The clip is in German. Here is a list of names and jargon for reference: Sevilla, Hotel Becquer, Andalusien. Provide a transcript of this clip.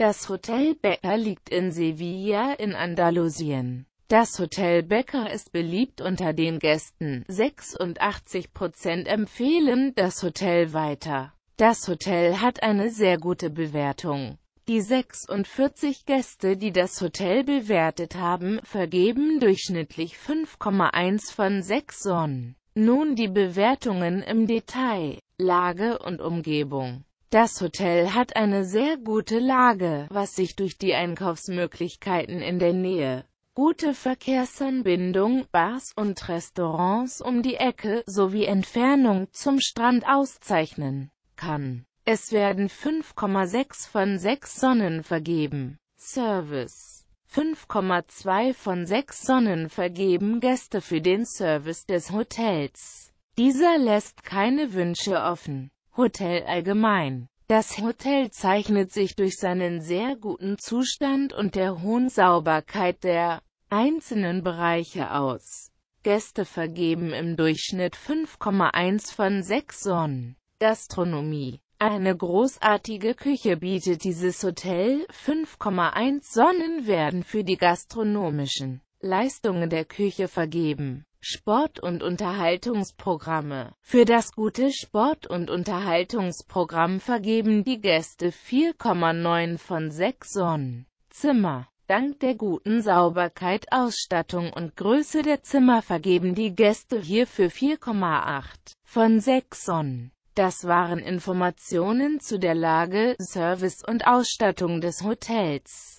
Das Hotel Becquer liegt in Sevilla in Andalusien. Das Hotel Becquer ist beliebt unter den Gästen, 86% empfehlen das Hotel weiter. Das Hotel hat eine sehr gute Bewertung. Die 46 Gäste, die das Hotel bewertet haben, vergeben durchschnittlich 5,1 von 6 Sonnen. Nun die Bewertungen im Detail, Lage und Umgebung. Das Hotel hat eine sehr gute Lage, was sich durch die Einkaufsmöglichkeiten in der Nähe, gute Verkehrsanbindung, Bars und Restaurants um die Ecke sowie Entfernung zum Strand auszeichnen kann. Es werden 5,6 von 6 Sonnen vergeben. Service. 5,2 von 6 Sonnen vergeben Gäste für den Service des Hotels. Dieser lässt keine Wünsche offen. Hotel allgemein. Das Hotel zeichnet sich durch seinen sehr guten Zustand und der hohen Sauberkeit der einzelnen Bereiche aus. Gäste vergeben im Durchschnitt 5,1 von 6 Sonnen. Gastronomie. Eine großartige Küche bietet dieses Hotel, 5,1 Sonnen werden für die gastronomischen Leistungen der Küche vergeben. Sport- und Unterhaltungsprogramme. Für das gute Sport- und Unterhaltungsprogramm vergeben die Gäste 4,9 von 6 Sonnen. Zimmer. Dank der guten Sauberkeit, Ausstattung und Größe der Zimmer vergeben die Gäste hierfür 4,8 von 6 Sonnen. Das waren Informationen zu der Lage, Service und Ausstattung des Hotels.